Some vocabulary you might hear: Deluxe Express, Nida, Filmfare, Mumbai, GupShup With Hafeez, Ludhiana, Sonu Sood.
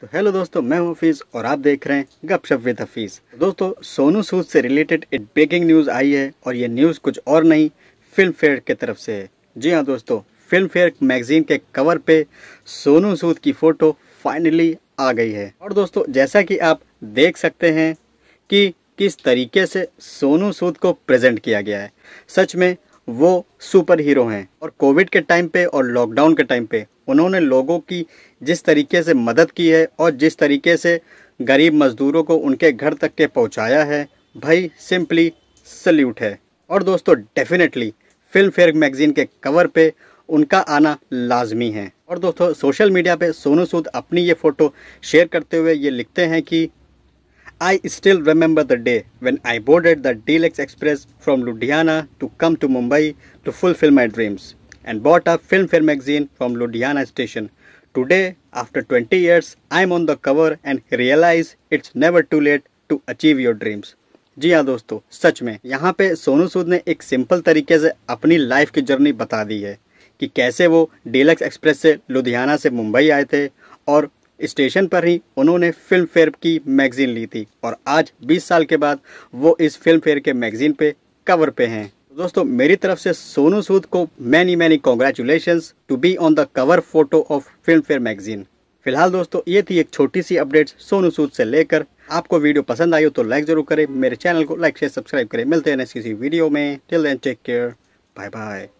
तो हेलो दोस्तों, मैं हूं हफीज़ और आप देख रहे हैं गपशप विद हफीज़। दोस्तों, सोनू सूद से रिलेटेड एक ब्रेकिंग न्यूज़ आई है और ये न्यूज़ कुछ और नहीं, फिल्मफेयर की तरफ से है। जी हाँ दोस्तों, फिल्मफेयर मैगजीन के कवर पे सोनू सूद की फ़ोटो फाइनली आ गई है। और दोस्तों, जैसा कि आप देख सकते हैं कि किस तरीके से सोनू सूद को प्रेजेंट किया गया है, सच में वो सुपर हीरो हैं। और कोविड के टाइम पे और लॉकडाउन के टाइम पे उन्होंने लोगों की जिस तरीके से मदद की है और जिस तरीके से गरीब मजदूरों को उनके घर तक के पहुंचाया है, भाई सिंपली सल्यूट है। और दोस्तों, डेफिनेटली फिल्मफेयर मैगजीन के कवर पे उनका आना लाजमी है। और दोस्तों, सोशल मीडिया पे सोनू सूद अपनी ये फ़ोटो शेयर करते हुए ये लिखते हैं कि I still remember the day when I boarded the Deluxe Express from Ludhiana to come to Mumbai to fulfill my dreams and bought a Filmfare magazine from Ludhiana station. Today, after 20 years, I'm on the cover and realize it's never too late to achieve your dreams. जी हाँ दोस्तों, सच में यहाँ पे सोनू सूद ने एक simple तरीके से अपनी लाइफ की जर्नी बता दी है कि कैसे वो डीलक्स एक्सप्रेस से लुधियाना से मुंबई आए थे और स्टेशन पर ही उन्होंने फिल्म फेयर की मैगजीन ली थी और आज 20 साल के बाद वो इस फिल्म फेयर के मैगजीन पे कवर पे हैं। दोस्तों, मेरी तरफ से सोनू सूद को many congratulations to be on the cover photo of Filmfare magazine. फिलहाल दोस्तों, ये थी एक छोटी सी अपडेट सोनू सूद से लेकर। आपको वीडियो पसंद आई हो तो लाइक जरूर करें, मेरे चैनल को लाइक शेयर सब्सक्राइब करें। मिलते हैं नेक्स्ट किसी वीडियो में, till then take care, bye bye.